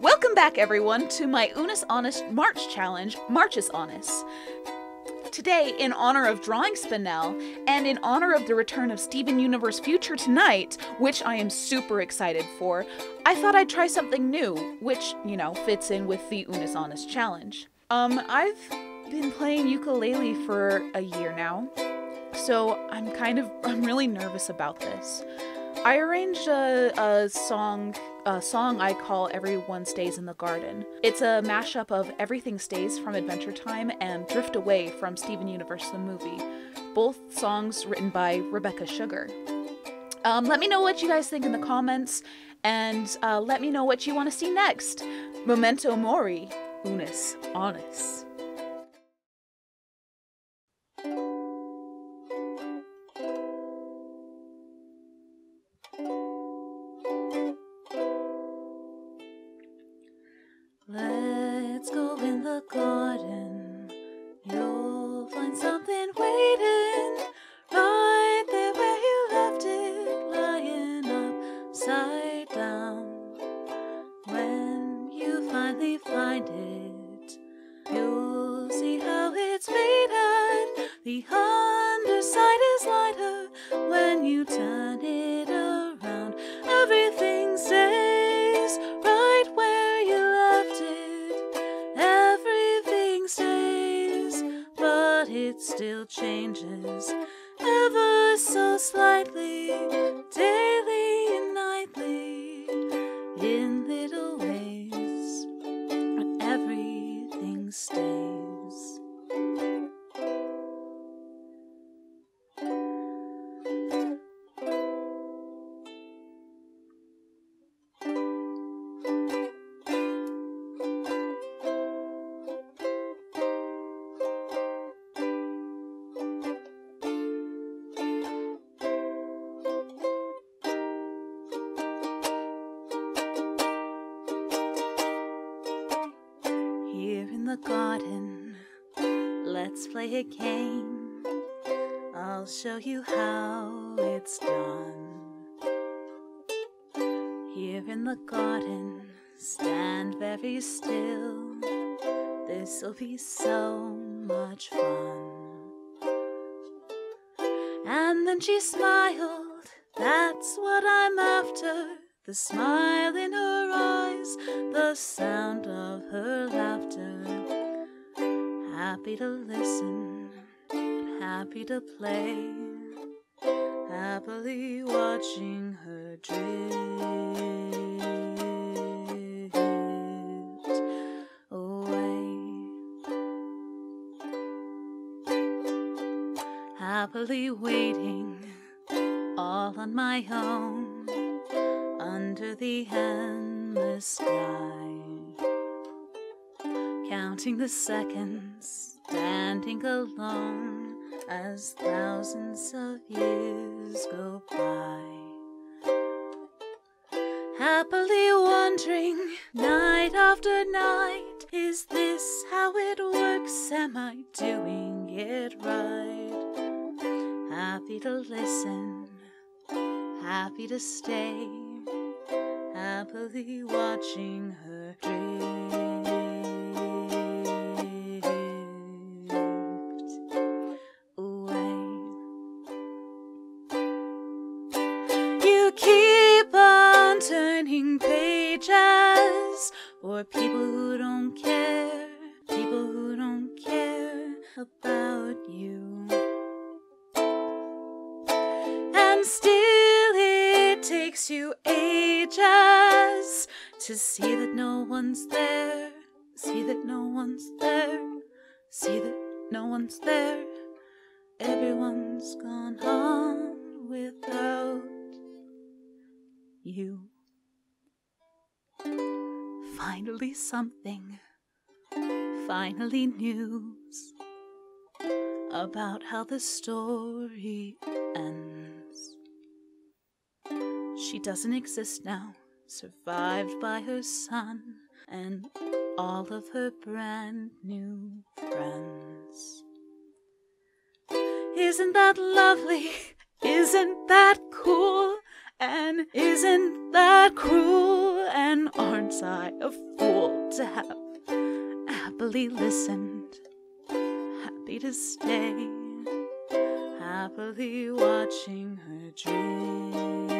Welcome back, everyone, to my Unus Annus March challenge, Marchus Annus. Today, in honor of drawing Spinel, and in honor of the return of Steven Universe Future tonight, which I am super excited for, I thought I'd try something new, which, you know, fits in with the Unus Annus challenge. I've been playing ukulele for a year now, so I'm really nervous about this. I arranged a song I call Everyone Stays in the Garden. It's a mashup of Everything Stays from Adventure Time and Drift Away from Steven Universe the Movie, both songs written by Rebecca Sugar. Let me know what you guys think in the comments, and let me know what you want to see next. Memento Mori, Unus Annus. Let's go in the garden, you'll find something waiting, right there where you left it, lying upside down. When you finally find it, you'll see how it's made, and the underside is lighter when you turn it around. Everything stays right where it still changes, ever so slightly, daily and nightly, in little ways, but everything stays. The garden, let's play a game. I'll show you how it's done. Here in the garden, stand very still. This'll be so much fun. And then she smiled. That's what I'm after. The smile in her eyes, the sound of her laughter. Happy to listen, happy to play, happily watching her drift away. Happily waiting, all on my own, under the endless sky, counting the seconds, standing alone as thousands of years go by. Happily wondering, night after night, is this how it works? Am I doing it right? Happy to listen, happy to stay, happily watching her drift away. You keep on turning pages for people who don't care about you. And still it takes you ages to see that no one's there, see that no one's there, see that no one's there. Everyone's gone on without you. Finally something, finally news about how the story ends. She doesn't exist now, survived by her son and all of her brand new friends. Isn't that lovely? Isn't that cool? And isn't that cruel? and aren't I a fool to have happily listened, happy to stay, happily watching her dream.